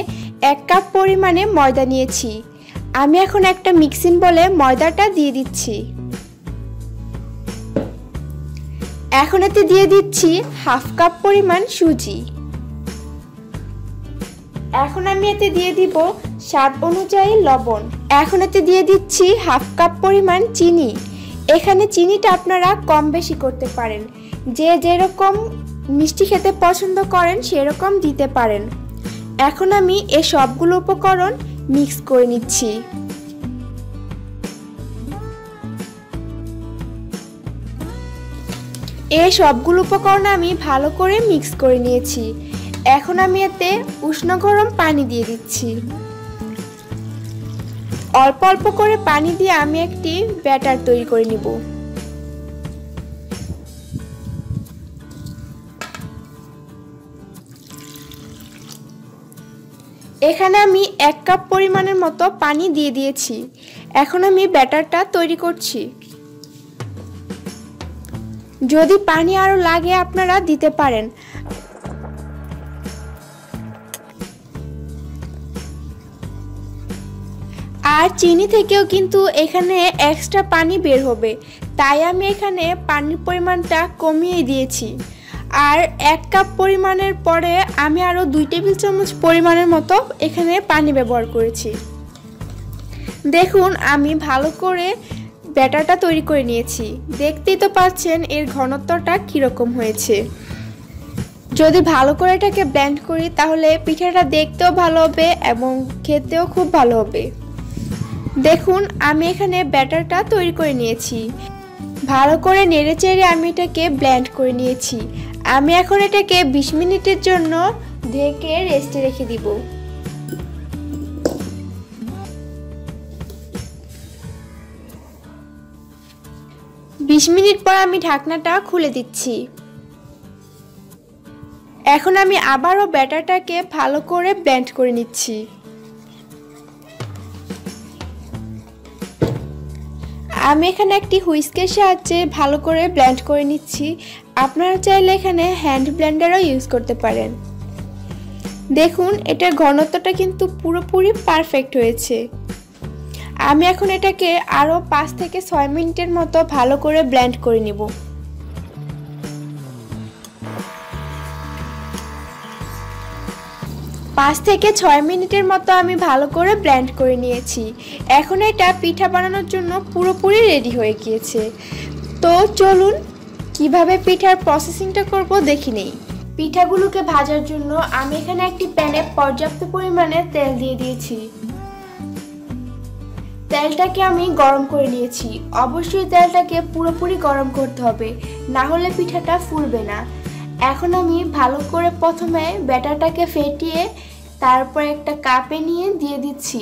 এখানে 1 কাপ পরিমাণে ময়দা নিয়েছি। আমি এখন একটা মিক্সিং বলে ময়দাটা দিয়ে দিচ্ছি। এখন এতে দিয়ে দিচ্ছি হাফ কাপ পরিমাণ সুজি। এখন আমি এতে দিয়ে দিব স্বাদ অনুযায়ী লবণ। এখন এতে দিয়ে দিচ্ছি হাফ কাপ পরিমাণ চিনি। এখানে চিনিটা আপনারা কম বেশি করতে পারেন, যে যেরকম মিষ্টি খেতে পছন্দ করেন সেরকম দিতে পারেন। এখন আমি এই সবগুলো উপকরণ মিক্স করে নিচ্ছি। এই সবগুলো উপকরণ আমি ভালো করে মিক্স করে নিয়েছি। এখন আমি এতে উষ্ণ গরম পানি দিয়ে দিচ্ছি। অল্প অল্প করে পানি দিয়ে আমি একটি ব্যাটার তৈরি করে নিব। এখানে আমি 1 কাপ পরিমাণের মতো পানি দিয়ে দিয়েছি। এখন আমি ব্যাটারটা তৈরি করছি। যদি পানি আরো লাগে আপনারা দিতে পারেন। আর চিনি থেকেও কিন্তু এখানে এক্সট্রা পানি বের হবে, তাই আমি এখানে পানির পরিমাণটা কমিয়ে দিয়েছি। আর 1 কাপ পরিমাণের পরে আমি আরও 2 টেবিল চামচ পরিমাণের মতো এখানে পানি ব্যবহার করেছি। দেখুন আমি ভালো করে ব্যাটারটা তৈরি করে নিয়েছি। দেখতেই তো পাচ্ছেন এর ঘনত্বটা কীরকম হয়েছে। যদি ভালো করে এটাকে ব্লেন্ড করি তাহলে পিঠাটা দেখতেও ভালো হবে এবং খেতেও খুব ভালো হবে। দেখুন আমি এখানে ব্যাটারটা তৈরি করে নিয়েছি। ভালো করে নেড়েচেড়ে আমি এটাকে ব্লেন্ড করে নিয়েছি। আমি এখন এটাকে ২০ মিনিটের জন্য ঢেকে রেস্টে রেখে দিব। বিশ মিনিট পর আমি ঢাকনাটা খুলে দিচ্ছি। এখন আমি আবারও ব্যাটারটাকে ভালো করে ব্লেন্ড করে নিচ্ছি। আমি এখানে একটি হুইস্কের সাহায্যে ভালো করে ব্লেন্ড করে নিচ্ছি। আপনারা চাইলে এখানে হ্যান্ড ব্লেন্ডারও ইউজ করতে পারেন। দেখুন এটার ঘনত্বটা কিন্তু পুরোপুরি পারফেক্ট হয়েছে। আমি এখন এটাকে আরও 5 থেকে 6 মিনিটের মতো ভালো করে ব্লেন্ড করে নিব। পাঁচ থেকে 6 মিনিটের মতো আমি ভালো করে ব্লেন্ড করে নিয়েছি। এখন এটা পিঠা বানানোর জন্য পুরোপুরি রেডি হয়ে গিয়েছে। তো চলুন কিভাবে পিঠার প্রসেসিংটা করব দেখি নেই। পিঠাগুলোকে ভাজার জন্য আমি এখানে একটি প্যানে পর্যাপ্ত পরিমাণে তেল দিয়ে দিয়েছি। তেলটাকে আমি গরম করে নিয়েছি। অবশ্যই তেলটাকে পুরোপুরি গরম করতে হবে, না হলে পিঠাটা ফুলবে না। এখন আমি ভালো করে প্রথমে ব্যাটারটাকে ফেটিয়ে তারপর একটা কাপে নিয়ে দিয়ে দিচ্ছি।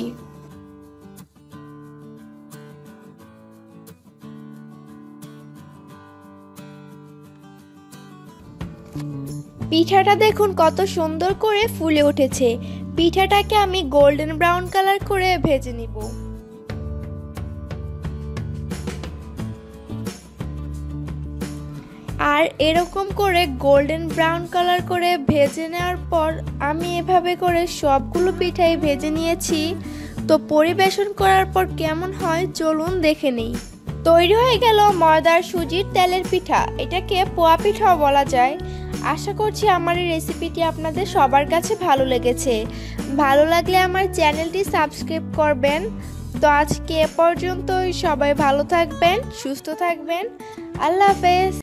পিঠাটা দেখুন কত সুন্দর করে ফুলে উঠেছে। পিঠাটাকে আমি গোল্ডেন ব্রাউন কালার করে ভেজে নিব। আর এরকম করে গোল্ডেন ব্রাউন কালার করে ভেজে নেওয়ার পর আমি এভাবে করে সবগুলো পিঠাই ভেজে নিয়েছি। তো পরিবেশন করার পর কেমন হয় চলুন দেখে নিই। তৈরি হয়ে গেল ময়দার সুজির তেলের পিঠা। এটাকে পোয়া পিঠাও বলা যায়। আশা করছি আমার এই রেসিপিটি আপনাদের সবার কাছে ভালো লেগেছে। ভালো লাগলে আমার চ্যানেলটি সাবস্ক্রাইব করবেন। তো আজকে এ পর্যন্তই। সবাই ভালো থাকবেন, সুস্থ থাকবেন। আল্লাহ হাফেজ।